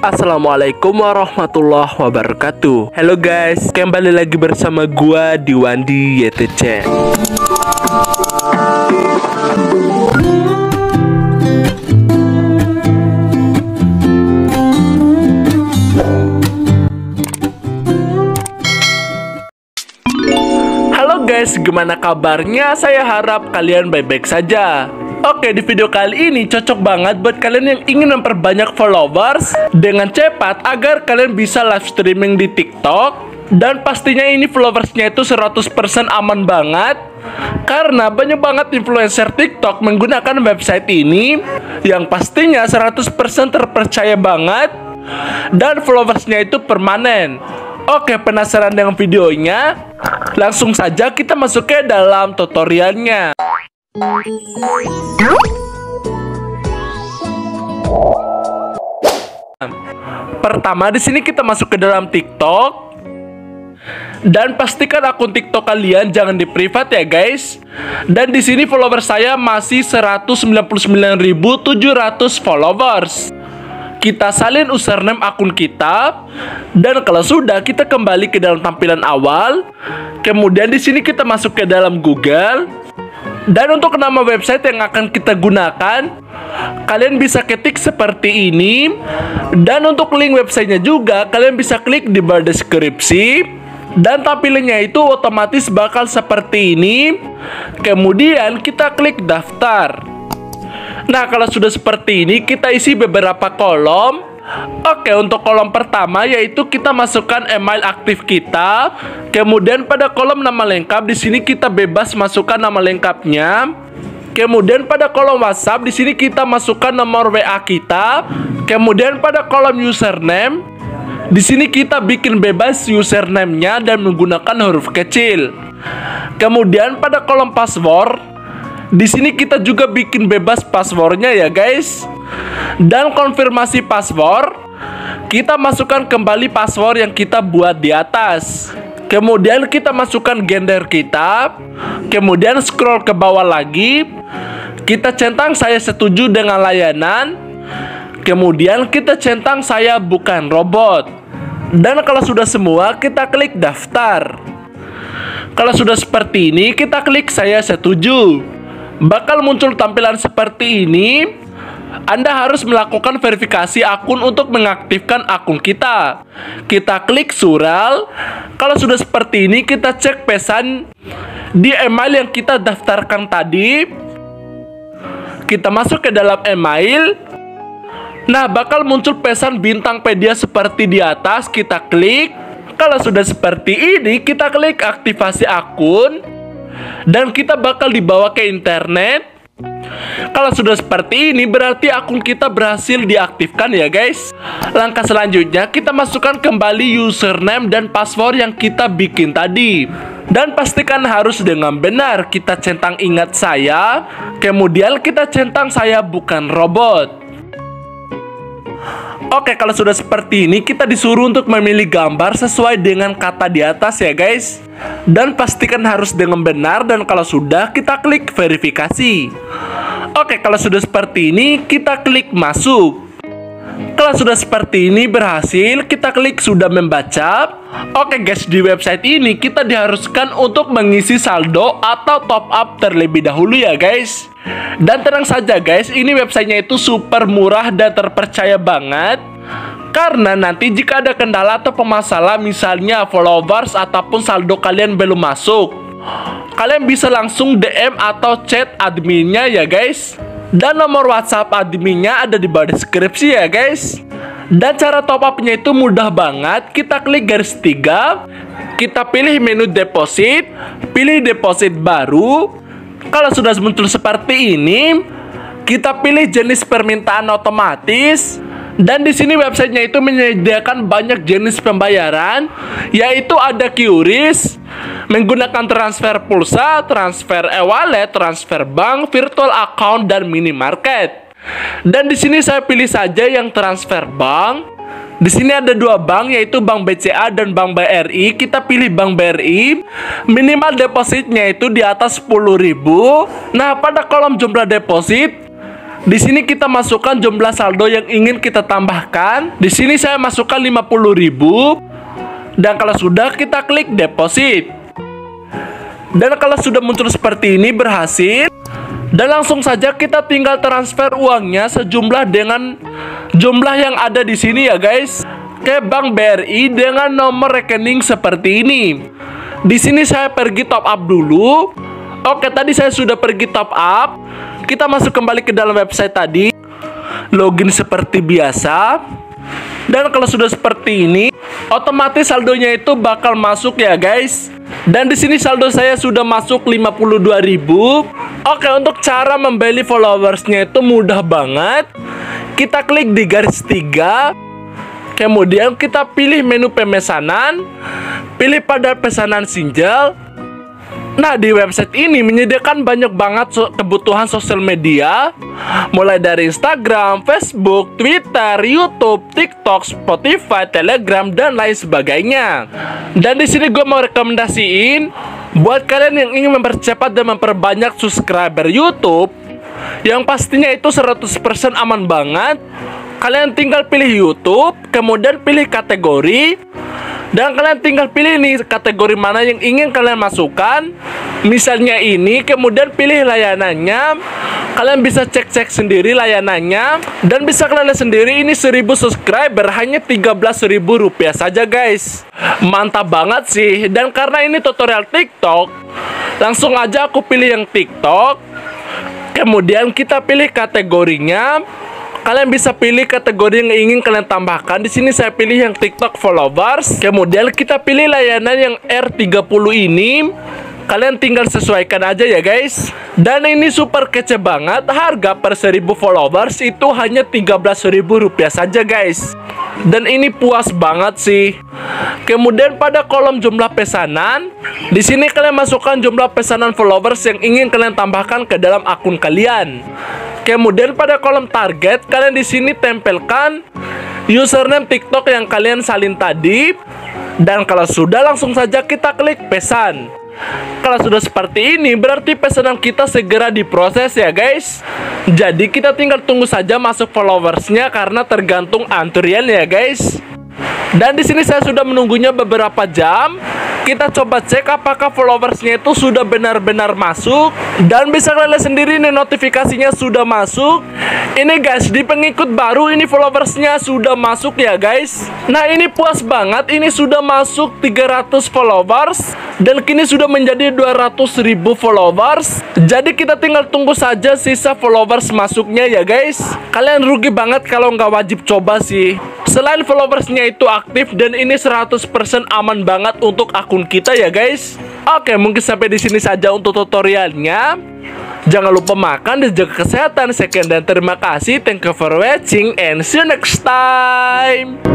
Assalamualaikum warahmatullahi wabarakatuh. Halo guys, kembali lagi bersama gua di Wandy Ytc. Guys, gimana kabarnya? Saya harap kalian baik-baik saja. Oke, di video kali ini cocok banget buat kalian yang ingin memperbanyak followers dengan cepat agar kalian bisa live streaming di TikTok. Dan pastinya ini followersnya itu 100% aman banget, karena banyak banget influencer TikTok menggunakan website ini yang pastinya 100% terpercaya banget dan followersnya itu permanen. Oke, penasaran dengan videonya? Langsung saja kita masuk ke dalam tutorialnya. Pertama, di sini kita masuk ke dalam TikTok. Dan pastikan akun TikTok kalian jangan di private ya guys. Dan di sini follower saya masih 199.700 followers. Kita salin username akun kita, dan kalau sudah kita kembali ke dalam tampilan awal. Kemudian di sini kita masuk ke dalam Google, dan untuk nama website yang akan kita gunakan, kalian bisa ketik seperti ini. Dan untuk link websitenya juga kalian bisa klik di bar deskripsi, dan tampilannya itu otomatis bakal seperti ini. Kemudian kita klik daftar. Nah, kalau sudah seperti ini, kita isi beberapa kolom. Oke, untuk kolom pertama yaitu kita masukkan email aktif kita. Kemudian pada kolom nama lengkap, di sini kita bebas masukkan nama lengkapnya. Kemudian pada kolom WhatsApp, di sini kita masukkan nomor WA kita. Kemudian pada kolom username, di sini kita bikin bebas username-nya dan menggunakan huruf kecil. Kemudian pada kolom password, di sini kita juga bikin bebas passwordnya ya guys. Dan konfirmasi password, kita masukkan kembali password yang kita buat di atas. Kemudian kita masukkan gender kita. Kemudian scroll ke bawah lagi, kita centang saya setuju dengan layanan. Kemudian kita centang saya bukan robot. Dan kalau sudah semua, kita klik daftar. Kalau sudah seperti ini, kita klik saya setuju. Bakal muncul tampilan seperti ini. Anda harus melakukan verifikasi akun untuk mengaktifkan akun kita. Kita klik sural. Kalau sudah seperti ini, kita cek pesan di email yang kita daftarkan tadi. Kita masuk ke dalam email. Nah, bakal muncul pesan Bintangpedia seperti di atas. Kita klik. Kalau sudah seperti ini, kita klik aktivasi akun. Dan kita bakal dibawa ke internet. Kalau sudah seperti ini, berarti akun kita berhasil diaktifkan ya guys. Langkah selanjutnya, kita masukkan kembali username dan password yang kita bikin tadi. Dan pastikan harus dengan benar. Kita centang ingat saya. Kemudian kita centang saya bukan robot. Oke, kalau sudah seperti ini, kita disuruh untuk memilih gambar sesuai dengan kata di atas ya guys. Dan pastikan harus dengan benar, dan kalau sudah, kita klik verifikasi. Oke, kalau sudah seperti ini, kita klik masuk. Kalau sudah seperti ini berhasil, kita klik sudah membaca. Oke guys, di website ini kita diharuskan untuk mengisi saldo atau top up terlebih dahulu ya guys. Dan tenang saja guys, ini websitenya itu super murah dan terpercaya banget. Karena nanti jika ada kendala atau pemasalah, misalnya followers ataupun saldo kalian belum masuk, kalian bisa langsung DM atau chat adminnya ya guys. Dan nomor WhatsApp adminnya ada di bawah deskripsi ya guys. Dan cara top upnya itu mudah banget. Kita klik garis 3, kita pilih menu deposit, pilih deposit baru. Kalau sudah muncul seperti ini, kita pilih jenis permintaan otomatis. Dan di sini websitenya itu menyediakan banyak jenis pembayaran, yaitu ada QRIS, menggunakan transfer pulsa, transfer e-wallet, transfer bank, virtual account, dan minimarket. Dan di sini saya pilih saja yang transfer bank. Di sini ada dua bank, yaitu Bank BCA dan Bank BRI. Kita pilih Bank BRI. Minimal depositnya itu di atas 10.000. Nah, pada kolom jumlah deposit, Di sini kita masukkan jumlah saldo yang ingin kita tambahkan. Di sini saya masukkan 50.000. Dan kalau sudah, kita klik deposit. Dan kalau sudah muncul seperti ini, berhasil. Dan langsung saja kita tinggal transfer uangnya sejumlah dengan jumlah yang ada di sini ya guys, ke Bank BRI dengan nomor rekening seperti ini. Di sini saya pergi top up dulu. Oke, tadi saya sudah pergi top up. Kita masuk kembali ke dalam website tadi, login seperti biasa. Dan kalau sudah seperti ini, otomatis saldonya itu bakal masuk ya guys. Dan di sini saldo saya sudah masuk 52.000. Oke, untuk cara membeli followersnya itu mudah banget. Kita klik di garis 3, kemudian kita pilih menu pemesanan, pilih pada pesanan single. Nah, di website ini menyediakan banyak banget kebutuhan sosial media, mulai dari Instagram, Facebook, Twitter, YouTube, TikTok, Spotify, Telegram, dan lain sebagainya. Dan di sini gue mau rekomendasiin buat kalian yang ingin mempercepat dan memperbanyak subscriber YouTube, yang pastinya itu 100% aman banget. Kalian tinggal pilih YouTube, kemudian pilih kategori. Dan kalian tinggal pilih nih kategori mana yang ingin kalian masukkan. Misalnya ini, kemudian pilih layanannya. Kalian bisa cek-cek sendiri layanannya. Dan bisa kalian lihat sendiri, ini 1000 subscriber hanya Rp13.000 saja guys. Mantap banget sih. Dan karena ini tutorial TikTok, langsung aja aku pilih yang TikTok. Kemudian kita pilih kategorinya. Kalian bisa pilih kategori yang ingin kalian tambahkan. Di sini saya pilih yang TikTok followers. Kemudian kita pilih layanan yang R30 ini. Kalian tinggal sesuaikan aja ya guys. Dan ini super kece banget. Harga per 1000 followers itu hanya Rp13.000 saja guys. Dan ini puas banget sih. Kemudian pada kolom jumlah pesanan, di sini kalian masukkan jumlah pesanan followers yang ingin kalian tambahkan ke dalam akun kalian. Kemudian pada kolom target, kalian di sini tempelkan username TikTok yang kalian salin tadi. Dan kalau sudah, langsung saja kita klik pesan. Kalau sudah seperti ini, berarti pesanan kita segera diproses ya guys. Jadi kita tinggal tunggu saja masuk followersnya karena tergantung antrian ya guys. Dan di sini saya sudah menunggunya beberapa jam. Kita coba cek apakah followersnya itu sudah benar-benar masuk. Dan bisa kalian lihat sendiri nih, notifikasinya sudah masuk. Ini guys, di pengikut baru ini followersnya sudah masuk ya guys. Nah, ini puas banget. Ini sudah masuk 300 followers. Dan kini sudah menjadi 200.000 followers. Jadi kita tinggal tunggu saja sisa followers masuknya ya guys. Kalian rugi banget kalau nggak wajib coba sih. Selain followersnya itu aktif, dan ini 100% aman banget untuk akun kita ya guys. Oke, mungkin sampai di sini saja untuk tutorialnya. Jangan lupa makan dan jaga kesehatan. Sekian dan terima kasih. Thank you for watching and see you next time.